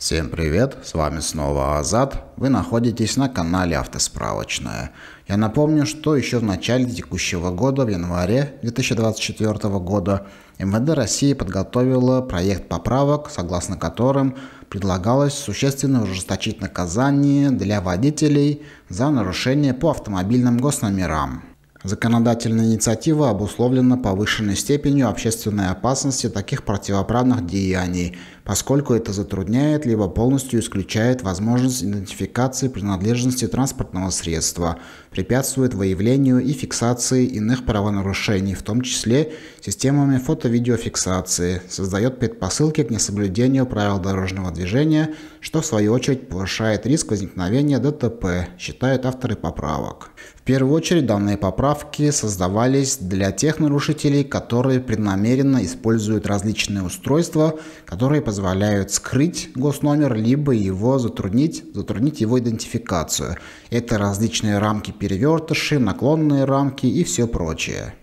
Всем привет, с вами снова Азат, вы находитесь на канале Автосправочная. Я напомню, что еще в начале текущего года, в январе 2024 года, МВД России подготовила проект поправок, согласно которым предлагалось существенно ужесточить наказание для водителей за нарушение по автомобильным госномерам. Законодательная инициатива обусловлена повышенной степенью общественной опасности таких противоправных деяний, поскольку это затрудняет либо полностью исключает возможность идентификации принадлежности транспортного средства, препятствует выявлению и фиксации иных правонарушений, в том числе системами фото-видеофиксации, создает предпосылки к несоблюдению правил дорожного движения, что в свою очередь повышает риск возникновения ДТП, считают авторы поправок. В первую очередь данные поправки создавались для тех нарушителей, которые преднамеренно используют различные устройства, которые позволяют скрыть госномер, либо его затруднить его идентификацию. Это различные рамки-перевертыши, наклонные рамки и все прочее.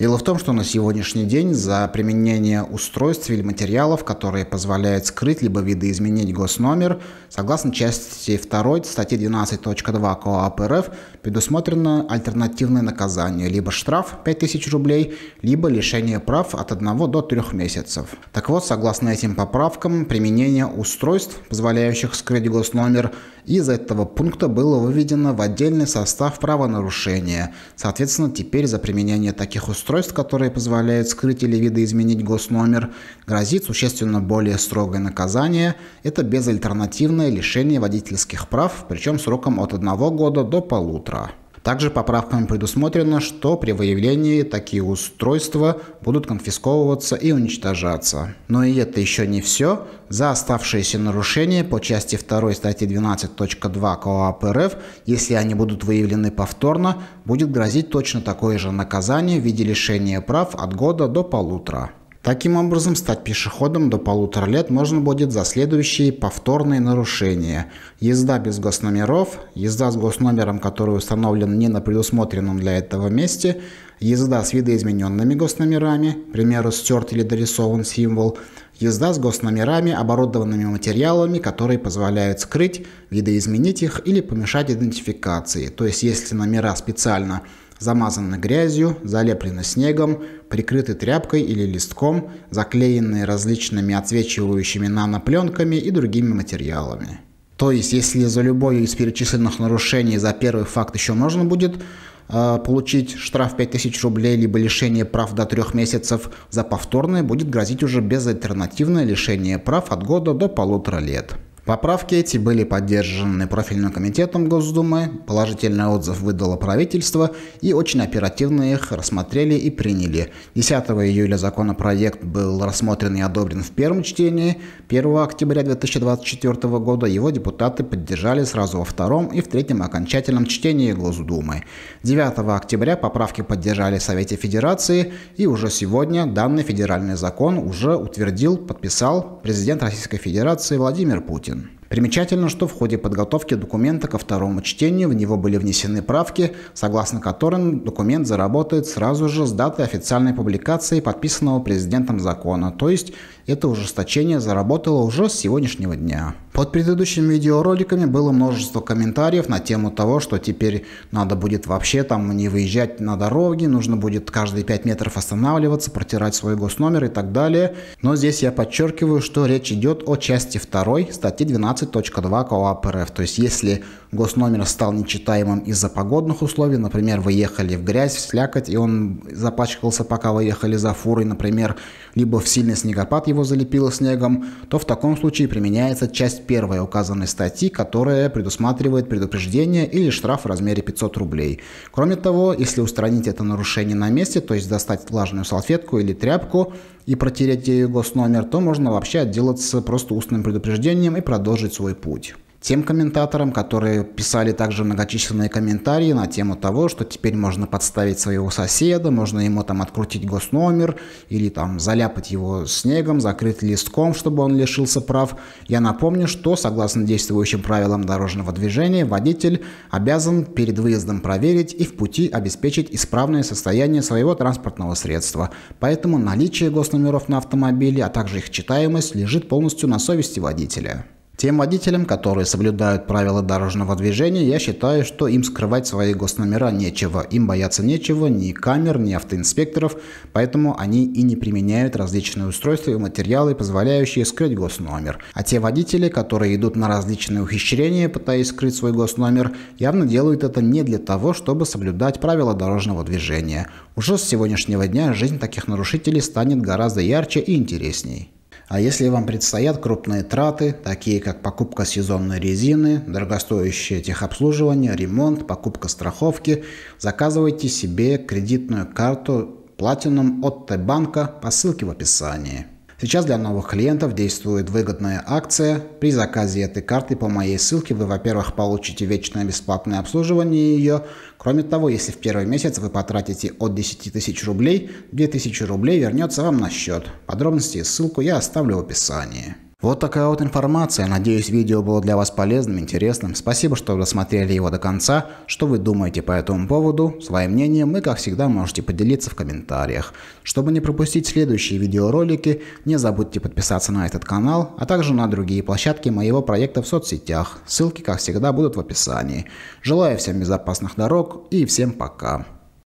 Дело в том, что на сегодняшний день за применение устройств или материалов, которые позволяют скрыть либо видоизменить госномер, согласно части 2 статьи 12.2 КОАП РФ, предусмотрено альтернативное наказание, либо штраф 5000 рублей, либо лишение прав от 1 до 3 месяцев. Так вот, согласно этим поправкам, применение устройств, позволяющих скрыть госномер, из этого пункта было выведено в отдельный состав правонарушения. Соответственно, теперь за применение таких устройств, которые позволяют скрыть или видоизменить госномер, грозит существенно более строгое наказание. Это безальтернативное лишение водительских прав, причем сроком от 1 года до 1,5 года. Также поправками предусмотрено, что при выявлении такие устройства будут конфисковываться и уничтожаться. Но и это еще не все. За оставшиеся нарушения по части 2 статьи 12.2 КоАП РФ, если они будут выявлены повторно, будет грозить точно такое же наказание в виде лишения прав от года до 1,5 года. Таким образом, стать пешеходом до 1,5 лет можно будет за следующие повторные нарушения: езда без госномеров, езда с госномером, который установлен не на предусмотренном для этого месте, езда с видоизмененными госномерами, к примеру, стерт или дорисован символ, езда с госномерами, оборудованными материалами, которые позволяют скрыть, видоизменить их или помешать идентификации. То есть, если номера специально замазаны грязью, залеплены снегом, прикрыты тряпкой или листком, заклеены различными отсвечивающими нанопленками и другими материалами. То есть, если за любое из перечисленных нарушений за первый факт еще можно будет получить штраф 5000 рублей либо лишение прав до 3 месяцев, за повторное будет грозить уже безальтернативное лишение прав от года до 1,5 лет. Поправки эти были поддержаны профильным комитетом Госдумы, положительный отзыв выдало правительство и очень оперативно их рассмотрели и приняли. 10 июля законопроект был рассмотрен и одобрен в первом чтении, 1 октября 2024 года его депутаты поддержали сразу во втором и в третьем окончательном чтении Госдумы. 9 октября поправки поддержали в Совете Федерации, и уже сегодня данный федеральный закон уже утвердил, подписал президент Российской Федерации Владимир Путин. Примечательно, что в ходе подготовки документа ко второму чтению в него были внесены правки, согласно которым документ заработает сразу же с даты официальной публикации подписанного президентом закона, то есть это ужесточение заработало уже с сегодняшнего дня. Под предыдущими видеороликами было множество комментариев на тему того, что теперь надо будет вообще там не выезжать на дороге, нужно будет каждые 5 метров останавливаться, протирать свой госномер и так далее. Но здесь я подчеркиваю, что речь идет о части 2 статьи 12.2 КоАП РФ. То есть если госномер стал нечитаемым из-за погодных условий, например, вы ехали в грязь, в слякоть, и он запачкался, пока вы ехали за фурой, например, либо в сильный снегопад его залепило снегом, то в таком случае применяется часть 1 указанной статьи, которая предусматривает предупреждение или штраф в размере 500 рублей. Кроме того, если устранить это нарушение на месте, то есть достать влажную салфетку или тряпку и протереть ею госномер, то можно вообще отделаться просто устным предупреждением и продолжить свой путь. Тем комментаторам, которые писали также многочисленные комментарии на тему того, что теперь можно подставить своего соседа, можно ему там открутить госномер или там заляпать его снегом, закрыть листком, чтобы он лишился прав, я напомню, что согласно действующим правилам дорожного движения водитель обязан перед выездом проверить и в пути обеспечить исправное состояние своего транспортного средства. Поэтому наличие госномеров на автомобиле, а также их читаемость лежит полностью на совести водителя. Тем водителям, которые соблюдают правила дорожного движения, я считаю, что им скрывать свои госномера нечего, им бояться нечего, ни камер, ни автоинспекторов, поэтому они и не применяют различные устройства и материалы, позволяющие скрыть госномер. А те водители, которые идут на различные ухищрения, пытаясь скрыть свой госномер, явно делают это не для того, чтобы соблюдать правила дорожного движения. Уже с сегодняшнего дня жизнь таких нарушителей станет гораздо ярче и интересней. А если вам предстоят крупные траты, такие как покупка сезонной резины, дорогостоящее техобслуживание, ремонт, покупка страховки, заказывайте себе кредитную карту Platinum от Т-Банка по ссылке в описании. Сейчас для новых клиентов действует выгодная акция. При заказе этой карты по моей ссылке вы, во-первых, получите вечное бесплатное обслуживание ее. Кроме того, если в первый месяц вы потратите от 10 тысяч рублей, 2000 рублей вернется вам на счет. Подробности и ссылку я оставлю в описании. Вот такая вот информация. Надеюсь, видео было для вас полезным, интересным. Спасибо, что досмотрели его до конца. Что вы думаете по этому поводу? Своим мнением вы, как всегда, можете поделиться в комментариях. Чтобы не пропустить следующие видеоролики, не забудьте подписаться на этот канал, а также на другие площадки моего проекта в соцсетях. Ссылки, как всегда, будут в описании. Желаю всем безопасных дорог и всем пока.